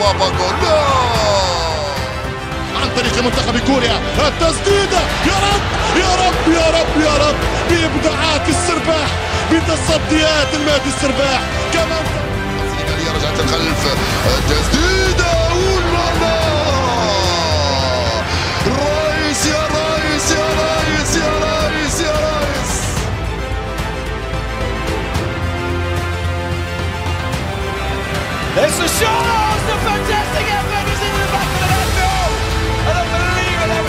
بابا جولا عن طريق منتخب كوريا، التسديده يا رب يا رب يا رب يا رب بابداعات السرباح بتصديات المهدي السرباح كمان السنغاليه رجعت الخلف التسديده والله رئيس يا رئيس يا رئيس يا رئيس يا رئيس It's a shot! Fantastic effort is in the back of the net goal! I don't believe it, I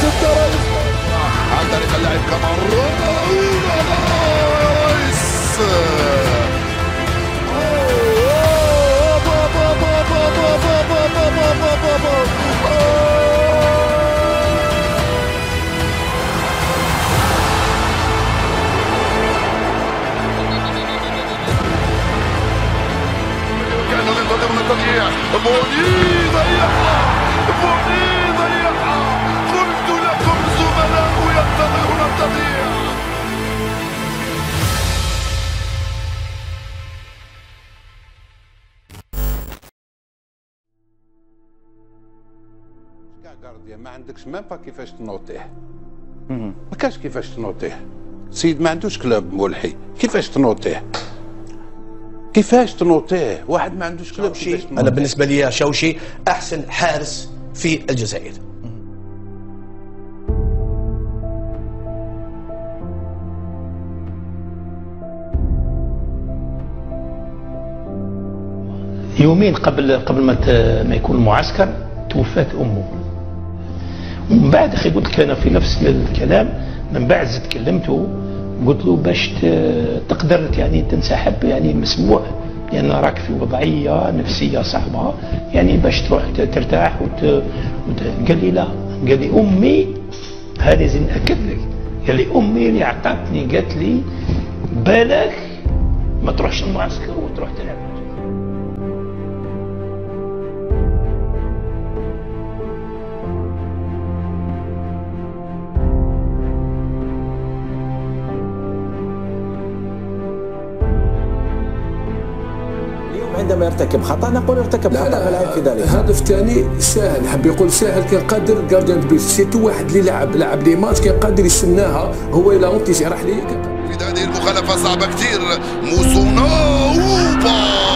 was buried! عن طريق اللاعب كامارون بوني ضيعها بوني ضيعها قلت لكم زملاء ينتظرون التضييع كاع كارديا ما عندكش مابا كيفاش تنوطيه ما كاش كيفاش تنوطيه السيد ما عندوش كلاب ملحي كيفاش تنوطيه كيفاش تنوطيه واحد ما عندوش كلب شيء. انا بالنسبه لي شوشي احسن حارس في الجزائر. يومين قبل ما يكون المعسكر توفات امه ومن بعد اخي قلت لك انا في نفس الكلام من بعد زدت كلمته قلت له باش تقدر يعني تنسحب يعني مسموع لان يعني راك في وضعيه نفسيه صعبه يعني باش تروح ترتاح قال لي لا قال لي امي هذا لازم ناكد لك قال لي امي اللي عطاتني قالت لي بالك ما تروحش المعسكر وتروح تلعب عندما يرتكب خطأ نقول ارتكب خطأ لا في ذلك هدف ثاني ساهل حب يقول ساهل كان قادر جارديان بيس سيتو واحد اللي لعب لي ماتش كان قادر يسناها هو إلا أونتي راح ليه في هذه المخالفة صعبة كثير موسونا